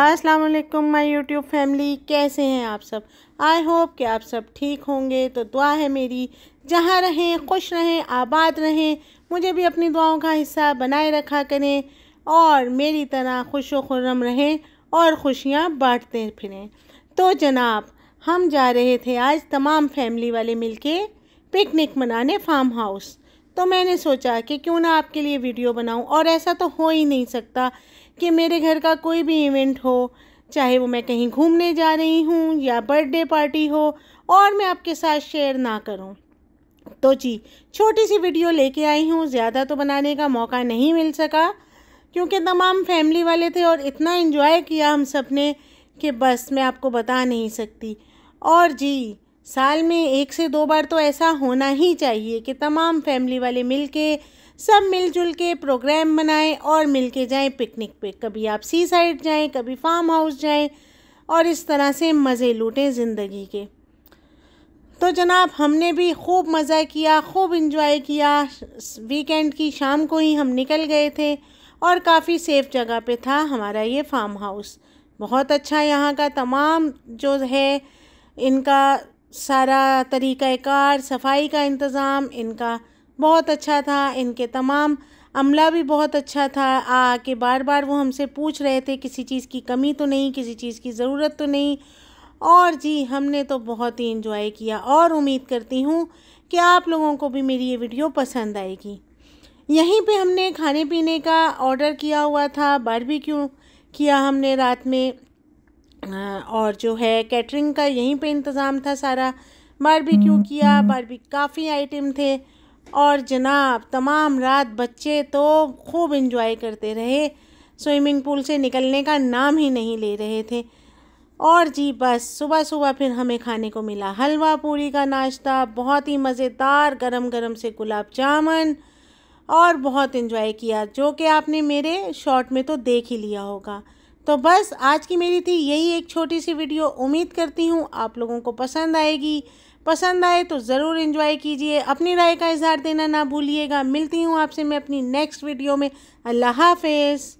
अस्सलाम वालेकुम my YouTube family, कैसे हैं आप सब। आई होप कि आप सब ठीक होंगे। तो दुआ है मेरी, जहाँ रहें खुश रहें, आबाद रहें। मुझे भी अपनी दुआओं का हिस्सा बनाए रखा करें और मेरी तरह खुश व खुर्रम रहें और खुशियाँ बाँटते फिरें। तो जनाब, हम जा रहे थे आज तमाम फैमिली वाले मिलके पिकनिक मनाने फार्म हाउस। तो मैंने सोचा कि क्यों ना आपके लिए वीडियो बनाऊं, और ऐसा तो हो ही नहीं सकता कि मेरे घर का कोई भी इवेंट हो, चाहे वो मैं कहीं घूमने जा रही हूं या बर्थडे पार्टी हो, और मैं आपके साथ शेयर ना करूं। तो जी, छोटी सी वीडियो लेके आई हूं। ज़्यादा तो बनाने का मौका नहीं मिल सका क्योंकि तमाम फैमिली वाले थे और इतना एंजॉय किया हम सब ने कि बस मैं आपको बता नहीं सकती। और जी, साल में 1 से 2 बार तो ऐसा होना ही चाहिए कि तमाम फैमिली वाले मिलके सब मिलजुल के प्रोग्राम बनाएं और मिलके जाएं पिकनिक पे। कभी आप सी साइड जाएं, कभी फार्म हाउस जाएं और इस तरह से मज़े लूटें ज़िंदगी के। तो जनाब, हमने भी खूब मज़ा किया, खूब इंजॉय किया। वीकेंड की शाम को ही हम निकल गए थे और काफ़ी सेफ़ जगह पे था हमारा ये फार्म हाउस। बहुत अच्छा यहाँ का तमाम जो है इनका सारा तरीक़ाकार, सफाई का इंतज़ाम इनका बहुत अच्छा था। इनके तमाम अमला भी बहुत अच्छा था। आके बार बार वो हमसे पूछ रहे थे किसी चीज़ की कमी तो नहीं, किसी चीज़ की ज़रूरत तो नहीं। और जी, हमने तो बहुत ही एंजॉय किया और उम्मीद करती हूँ कि आप लोगों को भी मेरी ये वीडियो पसंद आएगी। यहीं पे हमने खाने पीने का ऑर्डर किया हुआ था, बारबेक्यू किया हमने रात में, और जो है कैटरिंग का यहीं पे इंतज़ाम था सारा। बारबेक्यू किया, काफ़ी आइटम थे। और जनाब, तमाम रात बच्चे तो खूब एंजॉय करते रहे, स्विमिंग पूल से निकलने का नाम ही नहीं ले रहे थे। और जी बस सुबह सुबह फिर हमें खाने को मिला हलवा पूरी का नाश्ता, बहुत ही मज़ेदार गरम गरम से गुलाब जामुन, और बहुत एंजॉय किया, जो कि आपने मेरे शॉर्ट में तो देख ही लिया होगा। तो बस आज की मेरी थी यही एक छोटी सी वीडियो। उम्मीद करती हूँ आप लोगों को पसंद आएगी। पसंद आए तो ज़रूर एंजॉय कीजिए, अपनी राय का इज़हार देना ना भूलिएगा। मिलती हूँ आपसे मैं अपनी नेक्स्ट वीडियो में। अल्लाह हाफ़िज़।